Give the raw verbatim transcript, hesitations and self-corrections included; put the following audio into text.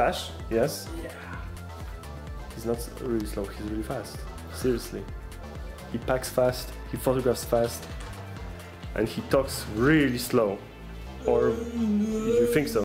slash, yes. Yeah. He's not really slow, he's really fast. Seriously. He packs fast, he photographs fast, and he talks really slow. Or you think so?